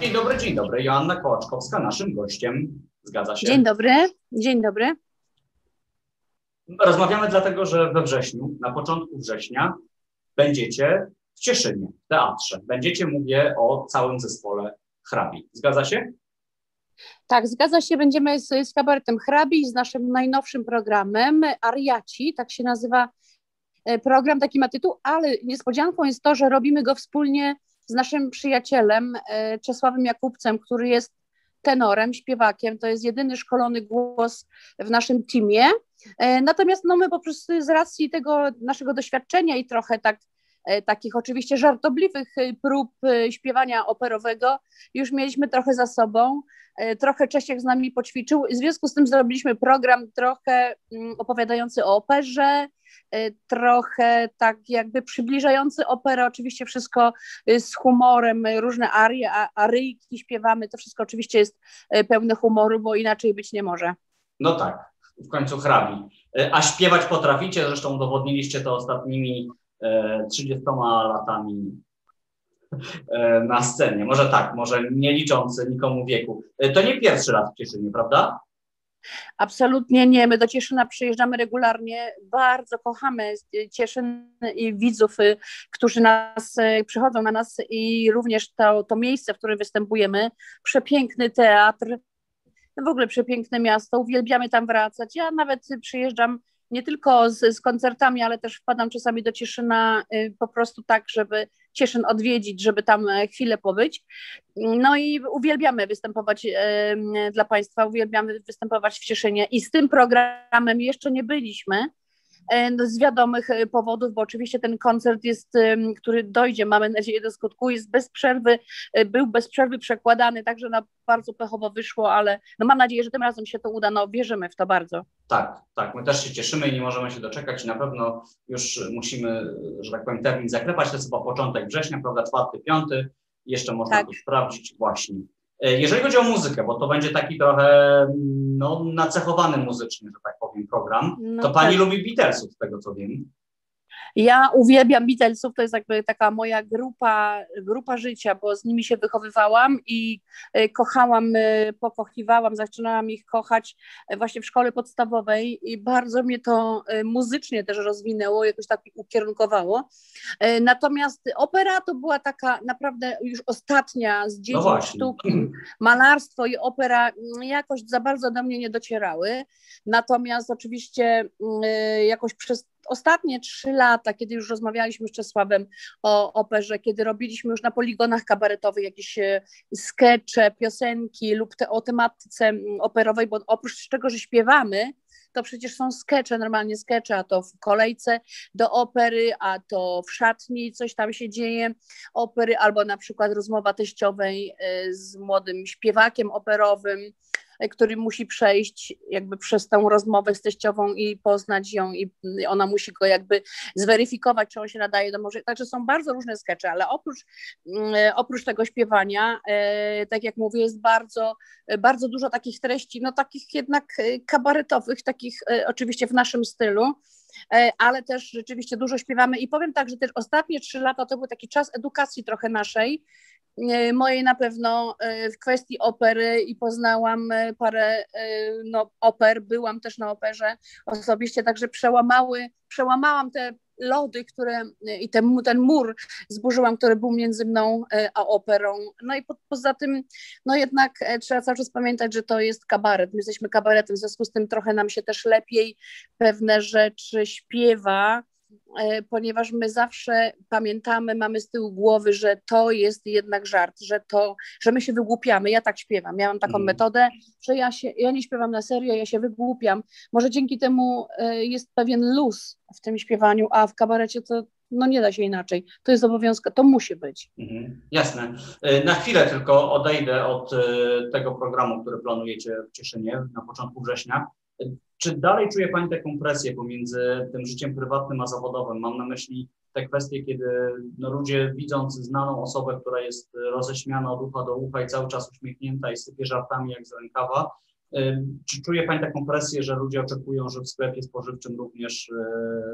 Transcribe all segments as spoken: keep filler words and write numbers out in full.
Dzień dobry, dzień dobry. Joanna Kołaczkowska naszym gościem. Zgadza się? Dzień dobry, dzień dobry. Rozmawiamy dlatego, że we wrześniu, na początku września będziecie w Cieszynie, w teatrze. Będziecie, mówię, o całym zespole Hrabi. Zgadza się? Tak, zgadza się. Będziemy z, z kabaretem Hrabi, z naszym najnowszym programem Ariaci, tak się nazywa program, taki ma tytuł, ale niespodzianką jest to, że robimy go wspólnie z naszym przyjacielem Czesławem Jakubcem, który jest tenorem, śpiewakiem. To jest jedyny szkolony głos w naszym teamie. Natomiast no, my po prostu z racji tego naszego doświadczenia i trochę tak takich oczywiście żartobliwych prób śpiewania operowego już mieliśmy trochę za sobą. Trochę Czesiek z nami poćwiczył. W związku z tym zrobiliśmy program trochę opowiadający o operze, trochę tak jakby przybliżający operę, oczywiście wszystko z humorem, różne arie, aryjki śpiewamy, to wszystko oczywiście jest pełne humoru, bo inaczej być nie może. No tak, w końcu Hrabi. A śpiewać potraficie, zresztą udowodniliście to ostatnimi trzydziestoma latami na scenie. Może tak, może nie liczący nikomu wieku. To nie pierwszy raz w Cieszynie, prawda? Absolutnie nie. My do Cieszyna przyjeżdżamy regularnie. Bardzo kochamy Cieszyn i widzów, którzy nas, przychodzą na nas i również to, to miejsce, w którym występujemy. Przepiękny teatr, w ogóle przepiękne miasto. Uwielbiamy tam wracać. Ja nawet przyjeżdżam nie tylko z, z koncertami, ale też wpadam czasami do Cieszyna po prostu tak, żeby Cieszyn odwiedzić, żeby tam chwilę pobyć. No i uwielbiamy występować dla Państwa, uwielbiamy występować w Cieszynie i z tym programem jeszcze nie byliśmy z wiadomych powodów, bo oczywiście ten koncert jest, który dojdzie, mamy nadzieję, do skutku, jest bez przerwy, był bez przerwy przekładany, także na bardzo pechowo wyszło, ale no mam nadzieję, że tym razem się to uda, no wierzymy w to bardzo. Tak, tak, my też się cieszymy i nie możemy się doczekać, na pewno już musimy, że tak powiem, termin zaklepać, to jest chyba początek września, prawda, czwarty, piąty, jeszcze można tak to sprawdzić właśnie. Jeżeli chodzi o muzykę, bo to będzie taki trochę no, nacechowany muzycznie, że tak powiem, program, no to tak. Pani lubi Beatlesów, z tego co wiem. Ja uwielbiam Beatlesów, to jest jakby taka moja grupa, grupa życia, bo z nimi się wychowywałam i kochałam, pokochiwałam, zaczynałam ich kochać właśnie w szkole podstawowej i bardzo mnie to muzycznie też rozwinęło, jakoś tak ukierunkowało. Natomiast opera to była taka naprawdę już ostatnia z dziedzin no sztuki. Malarstwo i opera jakoś za bardzo do mnie nie docierały, natomiast oczywiście jakoś przez ostatnie trzy lata, kiedy już rozmawialiśmy z Czesławem o operze, kiedy robiliśmy już na poligonach kabaretowych jakieś skecze, piosenki lub te, o tematyce operowej, bo oprócz tego, że śpiewamy, to przecież są skecze, normalnie skecze, a to w kolejce do opery, a to w szatni coś tam się dzieje, opery, albo na przykład rozmowa teściowej z młodym śpiewakiem operowym, który musi przejść jakby przez tą rozmowę z teściową i poznać ją i ona musi go jakby zweryfikować, czy on się nadaje do może. Także są bardzo różne skecze, ale oprócz, oprócz tego śpiewania, tak jak mówię, jest bardzo, bardzo dużo takich treści, no takich jednak kabaretowych, takich oczywiście w naszym stylu, ale też rzeczywiście dużo śpiewamy i powiem tak, że też ostatnie trzy lata to był taki czas edukacji trochę naszej, mojej na pewno w kwestii opery i poznałam parę no, oper, byłam też na operze osobiście, także przełamały, przełamałam te lody, które i ten, ten mur zburzyłam, który był między mną a operą. No i po, poza tym, no jednak trzeba cały czas pamiętać, że to jest kabaret. My jesteśmy kabaretem, w związku z tym trochę nam się też lepiej pewne rzeczy śpiewa, ponieważ my zawsze pamiętamy, mamy z tyłu głowy, że to jest jednak żart, że to, że my się wygłupiamy. Ja tak śpiewam, ja mam taką mm. metodę, że ja, się, ja nie śpiewam na serio, ja się wygłupiam. Może dzięki temu jest pewien luz w tym śpiewaniu, a w kabarecie to no nie da się inaczej. To jest obowiązek, to musi być. Mhm, jasne. Na chwilę tylko odejdę od tego programu, który planujecie w Cieszynie na początku września. Czy dalej czuje Pani taką presję pomiędzy tym życiem prywatnym a zawodowym? Mam na myśli te kwestie, kiedy no, ludzie widząc znaną osobę, która jest roześmiana od ucha do ucha i cały czas uśmiechnięta i sypie żartami jak z rękawa. Czy czuje Pani taką presję, że ludzie oczekują, że w sklepie spożywczym również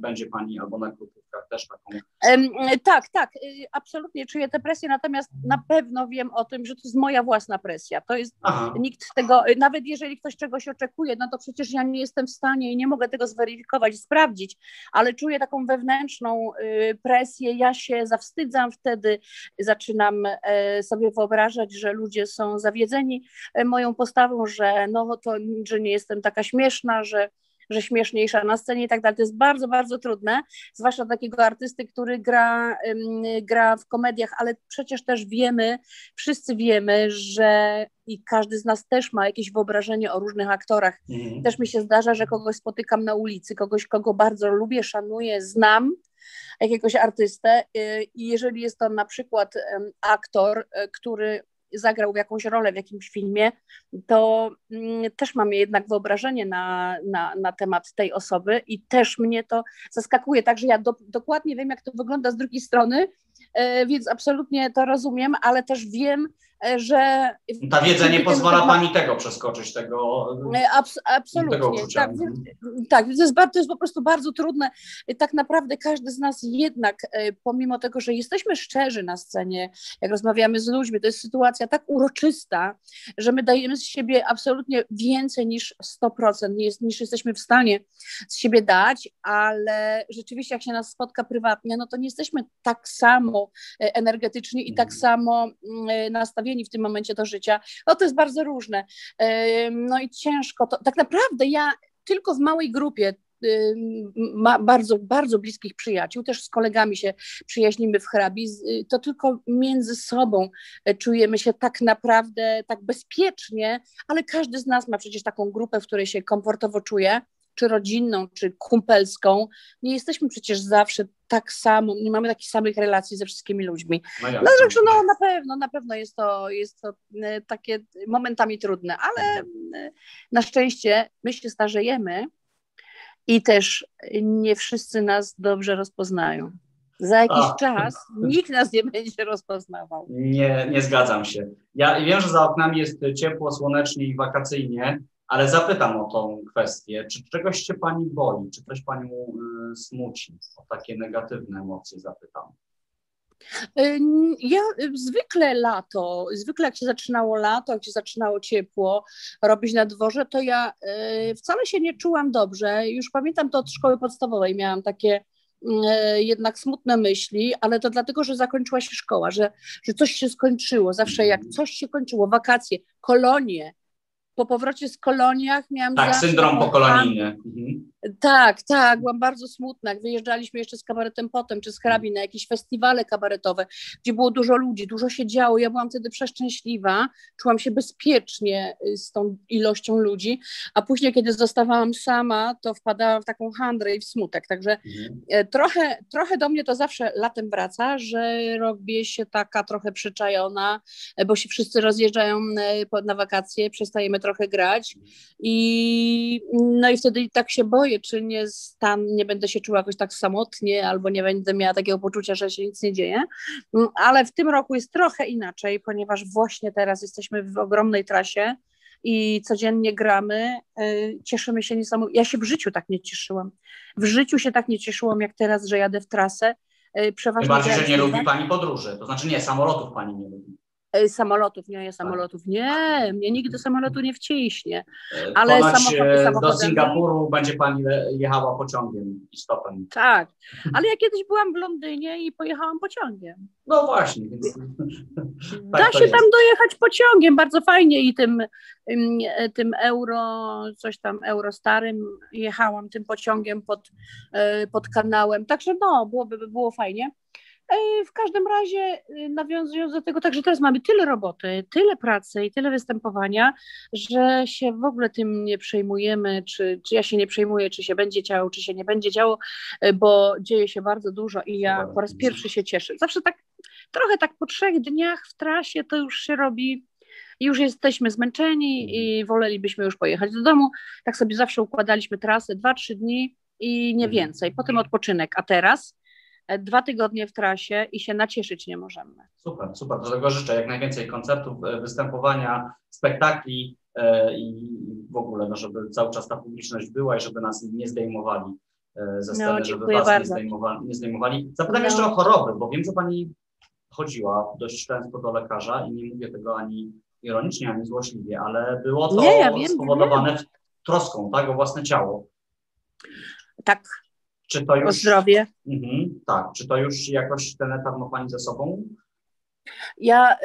będzie Pani albo na krukówkach też taką... Tak, tak, absolutnie czuję tę presję, natomiast na pewno wiem o tym, że to jest moja własna presja. To jest, aha, nikt tego, nawet jeżeli ktoś czegoś oczekuje, no to przecież ja nie jestem w stanie i nie mogę tego zweryfikować, sprawdzić, ale czuję taką wewnętrzną presję, ja się zawstydzam wtedy, zaczynam sobie wyobrażać, że ludzie są zawiedzeni moją postawą, że no to, że nie jestem taka śmieszna, że że śmieszniejsza na scenie i tak dalej. To jest bardzo, bardzo trudne, zwłaszcza dla takiego artysty, który gra, gra w komediach, ale przecież też wiemy, wszyscy wiemy, że i każdy z nas też ma jakieś wyobrażenie o różnych aktorach. Mhm. Też mi się zdarza, że kogoś spotykam na ulicy, kogoś, kogo bardzo lubię, szanuję, znam, jakiegoś artystę i jeżeli jest to na przykład aktor, który zagrał w jakąś rolę w jakimś filmie, to też mam jednak wyobrażenie na, na, na temat tej osoby i też mnie to zaskakuje. Także ja do, dokładnie wiem, jak to wygląda z drugiej strony, więc absolutnie to rozumiem, ale też wiem, że... Ta wiedza nie pozwala temat... pani tego przeskoczyć, tego Abs- Absolutnie, tego tak, tak. To jest, bardzo, to jest po prostu bardzo trudne. Tak naprawdę każdy z nas jednak, pomimo tego, że jesteśmy szczerzy na scenie, jak rozmawiamy z ludźmi, to jest sytuacja tak uroczysta, że my dajemy z siebie absolutnie więcej niż sto procent, niż jesteśmy w stanie z siebie dać, ale rzeczywiście jak się nas spotka prywatnie, no to nie jesteśmy tak samo energetyczni i tak samo nastawieni w tym momencie do życia. No to jest bardzo różne. No i ciężko to. Tak naprawdę ja tylko w małej grupie ma bardzo, bardzo bliskich przyjaciół, też z kolegami się przyjaźnimy w Hrabi, to tylko między sobą czujemy się tak naprawdę tak bezpiecznie, ale każdy z nas ma przecież taką grupę, w której się komfortowo czuje, czy rodzinną, czy kumpelską. Nie jesteśmy przecież zawsze tak samo, nie mamy takich samych relacji ze wszystkimi ludźmi. No, no, także, no na pewno, na pewno jest to, jest to takie momentami trudne, ale na szczęście my się starzejemy i też nie wszyscy nas dobrze rozpoznają. Za jakiś A. czas nikt nas nie będzie rozpoznawał. Nie, nie zgadzam się. Ja wiem, że za oknami jest ciepło, słonecznie i wakacyjnie, ale zapytam o tą kwestię, czy czegoś się pani boi, czy coś panią y, smuci, o takie negatywne emocje zapytam. Ja zwykle lato, zwykle jak się zaczynało lato, jak się zaczynało ciepło robić na dworze, to ja y, wcale się nie czułam dobrze. Już pamiętam to od szkoły podstawowej, miałam takie jednak smutne myśli, ale to dlatego, że zakończyła się szkoła, że, że coś się skończyło. Zawsze jak coś się kończyło, wakacje, kolonie, po powrocie z koloniach miałam... Tak, zawsze, syndrom pokolonijny. Mhm. Tak, tak, byłam bardzo smutna. Wyjeżdżaliśmy jeszcze z kabaretem potem, czy z Hrabi na jakieś festiwale kabaretowe, gdzie było dużo ludzi, dużo się działo. Ja byłam wtedy przeszczęśliwa, czułam się bezpiecznie z tą ilością ludzi, a później, kiedy zostawałam sama, to wpadałam w taką handrę i w smutek. Także mhm. trochę, trochę do mnie to zawsze latem wraca, że robię się taka trochę przyczajona, bo się wszyscy rozjeżdżają na wakacje, przestajemy trochę grać i no i wtedy tak się boję, czy nie stan, nie będę się czuła jakoś tak samotnie, albo nie będę miała takiego poczucia, że się nic nie dzieje, ale w tym roku jest trochę inaczej, ponieważ właśnie teraz jesteśmy w ogromnej trasie i codziennie gramy, cieszymy się niesamowicie, ja się w życiu tak nie cieszyłam, w życiu się tak nie cieszyłam jak teraz, że jadę w trasę. Przeważnie bardziej, że nie lubi pani podróży, to znaczy nie, samolotów pani nie lubi. Samolotów, nie, samolotów, nie, mnie nigdy samolotu nie wciśnie, ale samochody, do Singapuru będzie pani jechała pociągiem i stopem. Tak, ale ja kiedyś byłam w Londynie i pojechałam pociągiem. No właśnie. Więc... Da tak się tam dojechać pociągiem, bardzo fajnie i tym, tym euro, coś tam euro starym jechałam tym pociągiem pod, pod kanałem, także no, byłoby było fajnie. W każdym razie nawiązując do tego, także teraz mamy tyle roboty, tyle pracy i tyle występowania, że się w ogóle tym nie przejmujemy, czy, czy ja się nie przejmuję, czy się będzie działo, czy się nie będzie działo, bo dzieje się bardzo dużo i ja po raz pierwszy się cieszę. Zawsze tak, trochę tak po trzech dniach w trasie to już się robi, już jesteśmy zmęczeni i wolelibyśmy już pojechać do domu. Tak sobie zawsze układaliśmy trasę, dwa, trzy dni i nie więcej, potem odpoczynek, a teraz dwa tygodnie w trasie i się nacieszyć nie możemy. Super, super. Do tego życzę jak najwięcej koncertów, występowania, spektakli i w ogóle, no, żeby cały czas ta publiczność była i żeby nas nie zdejmowali zestawie, no, żeby was bardzo. Nie, zdejmowa nie zdejmowali. Zapytam no. jeszcze o choroby, bo wiem, że pani chodziła dość często do lekarza i nie mówię tego ani ironicznie, ani złośliwie, ale było to nie, ja wiem, spowodowane nie. troską, tak, o własne ciało. Tak. Czy to już... O zdrowie. Mhm, tak. Czy to już jakoś ten etap ma pani za sobą? Ja,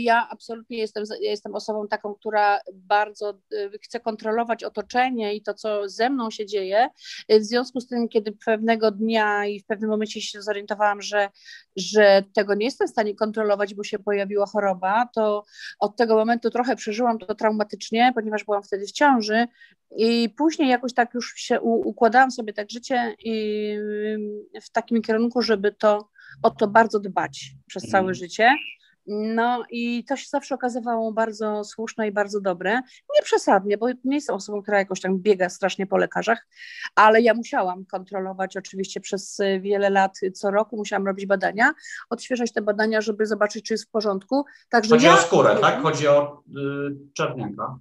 ja absolutnie jestem, ja jestem osobą taką, która bardzo chce kontrolować otoczenie i to, co ze mną się dzieje. W związku z tym, kiedy pewnego dnia i w pewnym momencie się zorientowałam, że, że tego nie jestem w stanie kontrolować, bo się pojawiła choroba, to od tego momentu trochę przeżyłam to traumatycznie, ponieważ byłam wtedy w ciąży i później jakoś tak już się układałam sobie tak życie i w takim kierunku, żeby to o to bardzo dbać przez całe mm. życie. No i to się zawsze okazywało bardzo słuszne i bardzo dobre. Nie przesadnie, bo nie jestem osobą, która jakoś tam biega strasznie po lekarzach, ale ja musiałam kontrolować oczywiście przez wiele lat, co roku musiałam robić badania, odświeżać te badania, żeby zobaczyć, czy jest w porządku. Także chodzi ja... o skórę, tak? Chodzi o y, czerniaka.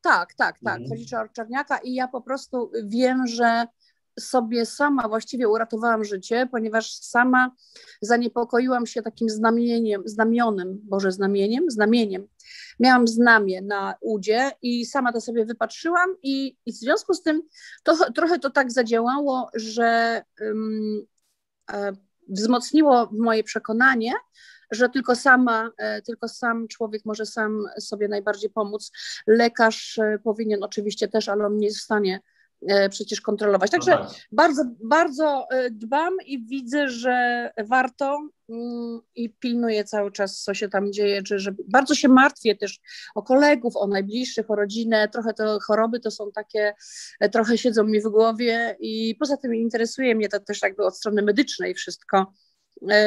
Tak, tak, tak. Mm. Chodzi o czerniaka i ja po prostu wiem, że sobie sama właściwie uratowałam życie, ponieważ sama zaniepokoiłam się takim znamieniem, znamionem, Boże znamieniem, znamieniem. Miałam znamię na udzie i sama to sobie wypatrzyłam i, i w związku z tym to, trochę to tak zadziałało, że um, e, wzmocniło moje przekonanie, że tylko sama, tylko sam człowiek może sam sobie najbardziej pomóc. Lekarz powinien oczywiście też, ale on nie jest w stanie przecież kontrolować. Także no tak. bardzo, bardzo dbam i widzę, że warto i pilnuję cały czas, co się tam dzieje. Czy, że bardzo się martwię też o kolegów, o najbliższych, o rodzinę. Trochę te choroby to są takie, trochę siedzą mi w głowie i poza tym interesuje mnie to też jakby od strony medycznej wszystko.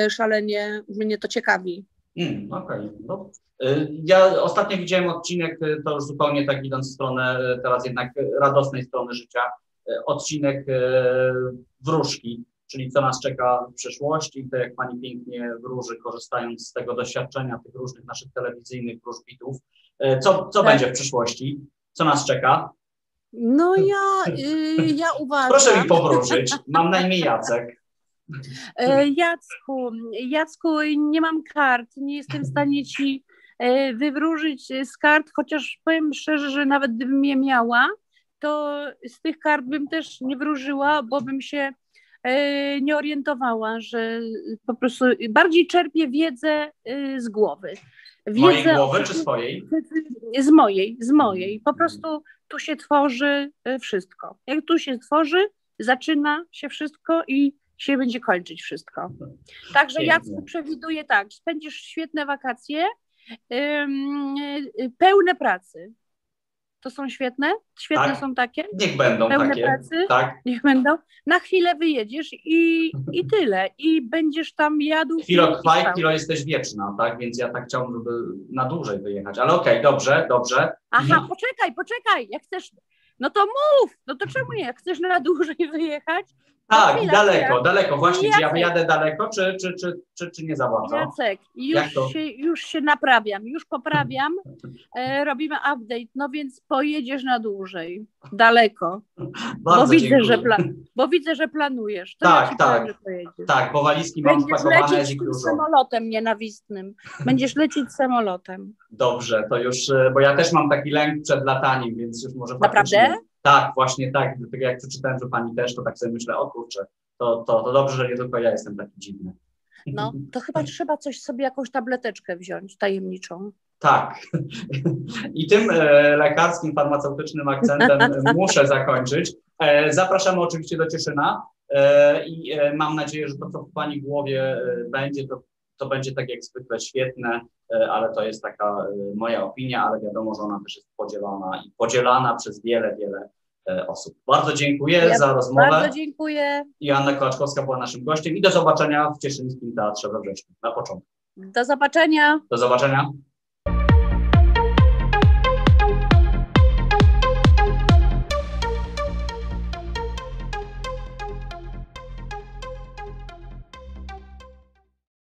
Szalenie mnie to ciekawi. Mm, Okej. Okay. No. Ja ostatnio widziałem odcinek, to już zupełnie tak idąc w stronę, teraz jednak radosnej strony życia, odcinek wróżki, czyli co nas czeka w przyszłości i to jak pani pięknie wróży, korzystając z tego doświadczenia tych różnych naszych telewizyjnych wróżbitów. Co, co tak. będzie w przyszłości? Co nas czeka? No ja, yy, ja uważam... Proszę mi powróżyć, mam na imię Jacek. Jacku, Jacku, nie mam kart, nie jestem w stanie ci wywróżyć z kart, chociaż powiem szczerze, że nawet gdybym je miała, to z tych kart bym też nie wróżyła, bo bym się nie orientowała, że po prostu bardziej czerpię wiedzę z głowy. Wiedzę mojej głowy czy swojej? Z mojej, z mojej. Po prostu tu się tworzy wszystko. Jak tu się tworzy, zaczyna się wszystko i się będzie kończyć wszystko. Także ja przewiduję tak, spędzisz świetne wakacje, yy, pełne pracy. To są świetne? Świetne tak. są takie? Niech będą pełne takie. Pracy, tak. Niech będą. Na chwilę wyjedziesz i, i tyle. I będziesz tam jadł. Chwilo trwa, chwilo jesteś wieczna, tak? Więc ja tak chciałam, żeby na dłużej wyjechać. Ale okej, okay, dobrze, dobrze. Aha, poczekaj, poczekaj, jak chcesz... No to mów, no to czemu nie? Jak chcesz na dłużej wyjechać? Tak, chwila, daleko, ja. daleko. Właśnie, Jacek. Czy ja wyjadę daleko, czy, czy, czy, czy, czy nie za bardzo? Jacek, już się, już się naprawiam, już poprawiam, e, robimy update, no więc pojedziesz na dłużej, daleko, bo widzę, że plan, bo widzę, że planujesz. To tak, ja tak, powiem, że tak, bo walizki mam spakowane. Będziesz lecieć samolotem nienawistnym, będziesz lecieć samolotem. Dobrze, to już, bo ja też mam taki lęk przed lataniem, więc już może faktycznie... Naprawdę? Tak, właśnie tak. Dlatego jak przeczytałem, że pani też, to tak sobie myślę, o kurczę, to, to, to dobrze, że nie tylko ja jestem taki dziwny. No, to chyba trzeba coś sobie, jakąś tableteczkę wziąć tajemniczą. Tak. I tym e, lekarskim, farmaceutycznym akcentem muszę zakończyć. E, zapraszamy oczywiście do Cieszyna e, i e, mam nadzieję, że to, co w pani głowie e, będzie, to, to będzie tak jak zwykle świetne, ale to jest taka moja opinia, ale wiadomo, że ona też jest podzielona i podzielana przez wiele, wiele osób. Bardzo dziękuję ja za rozmowę. Bardzo dziękuję. Joanna Kołaczkowska była naszym gościem i do zobaczenia w Cieszyńskim Teatrze we wrześniu na początku. Do zobaczenia. Do zobaczenia.